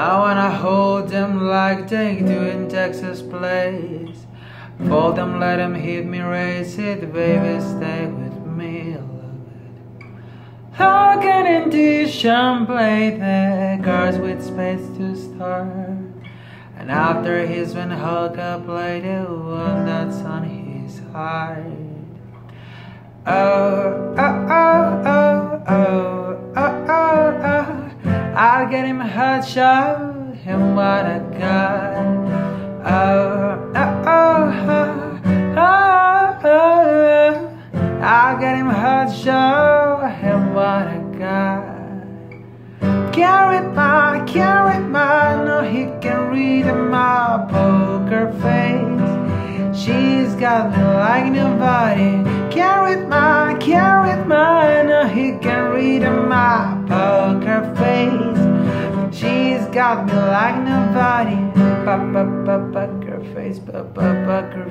I wanna hold them like they do in Texas Place. Fold them, let them hit me, raise it, baby, stay with me a little bit. How can Indician play the cards with spades to start? And after he's been hooked up, play the one that's on his heart. Oh, oh, oh, oh, oh, oh, oh, oh. I'll get him a hot shot, him what I got. Oh, oh, oh, oh, oh, oh. I'll get him a hot shot, him what I got. Carry my, no he can read my poker face. She's got me like nobody. Carry my, no he can read my poker face. She's got me like nobody. Poker face, poker face, poker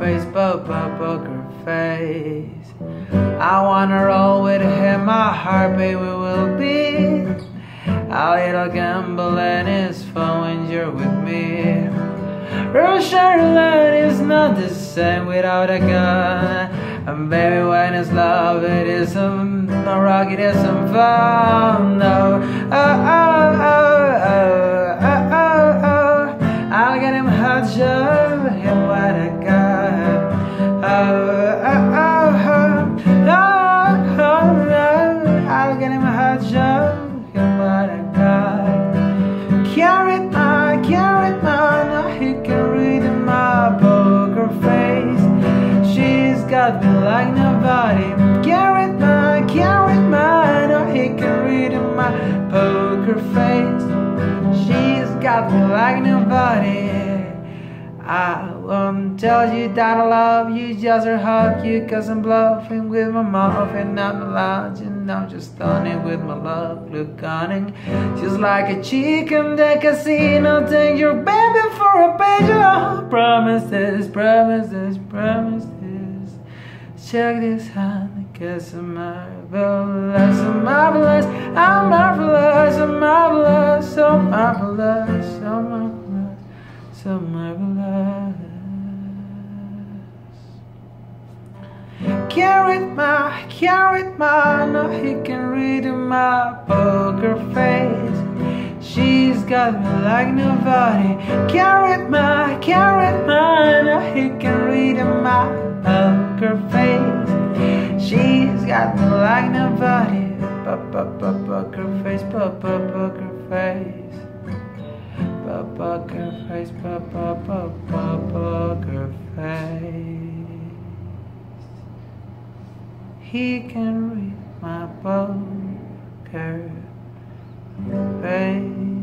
face, poker face. I wanna roll with him, my heart, baby, will be a little gamble and it's fun when you're with me. Russian roulette is not the same without a gun. And baby, when it's love, it isn't rock, it isn't fun. No, oh, oh, oh, oh, oh, oh, oh. I'll get him hot job, him what I got. Oh, oh, oh, oh, oh, oh, oh. I'll get him hot job, him what I got. Carry my, no he can read my poker face. She's got me like nobody. Carry my, no he can read my poker face. She's got me like nobody. I won't tell you that I love you, just or hug you, cause I'm bluffing with my mouth and I'm lying. I'm just stunning with my love, look cunning, just like a chicken the casino. Take your baby for a page of promises, promises, promises. Check this hand, cause I'm marvelous, I'm marvelous, I'm marvelous, I'm marvelous, so marvelous, so marvelous. So marvelous. Carry my, no he can read my poker face. She's got me like nobody. Carry my, no he can read my poker face. She's got me like nobody. Poker face, poker face. Poker face, poker face. He can read my poker face.